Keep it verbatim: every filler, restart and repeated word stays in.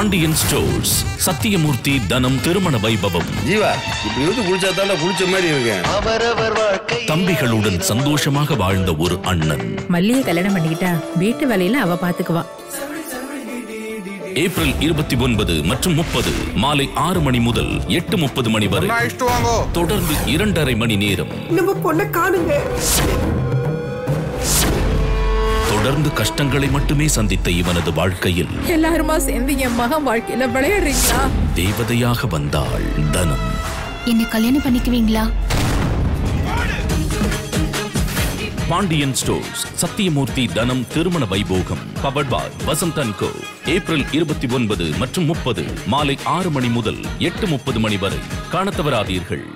Pandian stores Sathyamoorthy Dhanam திருமண வைபவம் ஜீவா இப்படி வந்து குளிச்சாதால குளிச்ச மாதிரி இருக்கேன் தம்பிகளுடன் சந்தோஷமாக வாழ்ந்த ஒரு அண்ணன் மல்லியை கல்யாணம் பண்ணிட்டா வீட்டு வேலையில அவ பாத்துக்குவா ஏப்ரல் இருபத்தி ஒன்பது மற்றும் முப்பது மாலை ஆறு மணி முதல் எட்டு முப்பது மணி வரை தொடர்ந்து இரண்டரை மணி நேரம் நம்ம பொண்ண காணுங்க தொடர்ந்து கஷ்டங்களை மட்டுமே சந்தித்த இவனது வாழ்க்கையில் எல்லாரும் சேர்ந்து என் மகன் வாழ்க்கையில விளையாடுறீங்களா தேவதையாக வந்தாள் தனம் என்ன கல்யாணம் பண்ணிக்குவீங்களா பாண்டியன் ஸ்டோர்ஸ் சத்தியமூர்த்தி தனம் திருமண வைபோகம் powered by Vasanthan co April இருபத்தி ஒன்பது மற்றும் முப்பது மாலை ஆறு மணி முதல் எட்டு முப்பது மணி வரை காண தவறாதீர்கள்.